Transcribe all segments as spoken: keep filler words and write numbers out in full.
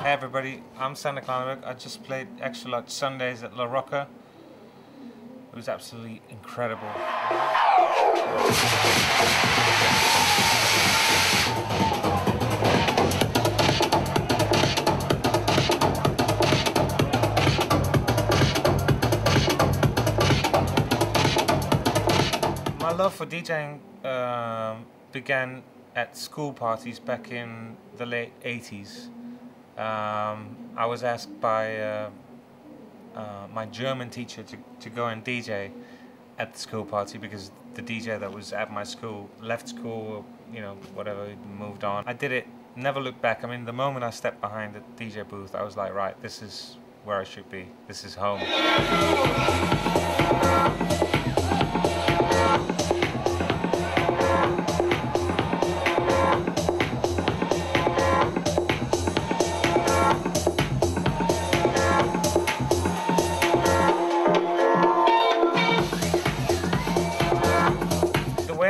Hey everybody, I'm Sander Kleinenberg. I just played X L Sundays at La Rocca. It was absolutely incredible. My love for DJing uh, began at school parties back in the late eighties. Um, I was asked by uh, uh, my German teacher to, to go and D J at the school party because the D J that was at my school left school, you know, whatever, moved on. I did it, never looked back. I mean, the moment I stepped behind the D J booth, I was like, right, this is where I should be. This is home.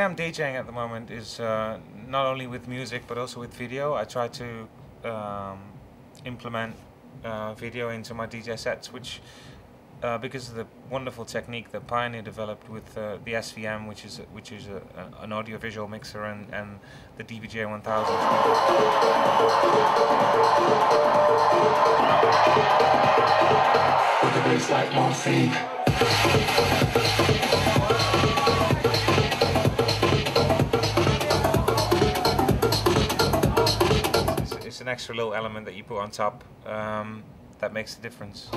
I'm DJing at the moment is uh, not only with music but also with video. I try to um, implement uh, video into my D J sets, which uh, because of the wonderful technique that Pioneer developed with uh, the S V M, which is which is a, a, an audio-visual mixer, and, and the D V J one thousand. An extra little element that you put on top um, that makes the difference.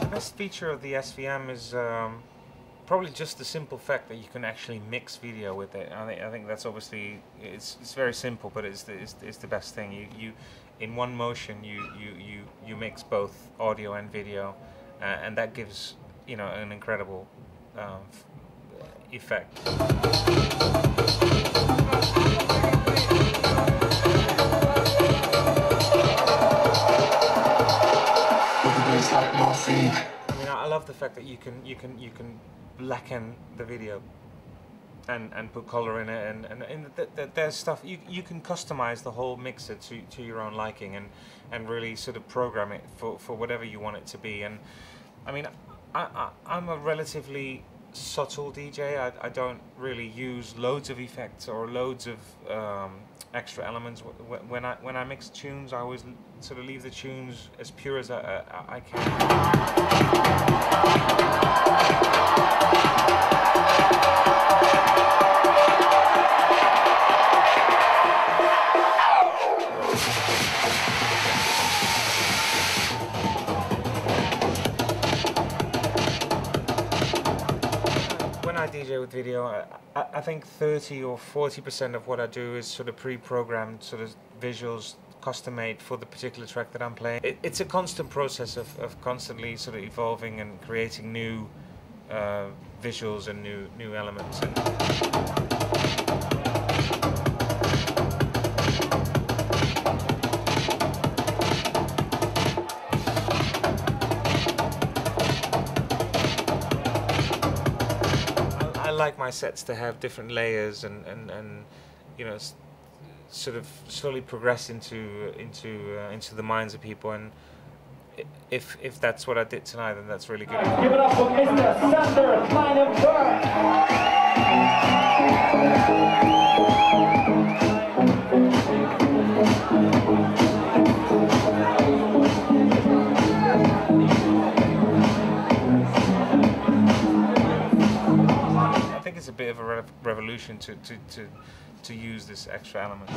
The best feature of the S V M is um, probably just the simple fact that you can actually mix video with it. I think I think that's obviously it's it's very simple, but it's the, it's, it's the best thing. You you in one motion you you you you mix both audio and video, uh, and that gives, you know, an incredible um, effect. I mean, I love the fact that you can you can you can. blacken the video and and put color in it, and and, and th th there's stuff you you can customize the whole mixer to to your own liking, and and really sort of program it for for whatever you want it to be. And I mean, I, I I'm a relatively subtle D J. I I don't really use loads of effects or loads of um, extra elements when I when I mix tunes. I always sort of leave the tunes as pure as I I, I can. When I D J with video, I, I think thirty or forty percent of what I do is sort of pre-programmed sort of visuals, custom-made for the particular track that I'm playing. It, it's a constant process of, of constantly sort of evolving and creating new uh, visuals and new new elements. I like my sets to have different layers, and, and, and you know, sort of slowly progress into into uh, into the minds of people. And if if that's what I did tonight, then that's really good. Give it up for Mister Sander Kleinenberg. It's a bit of a re revolution to, to, to, to use this extra element.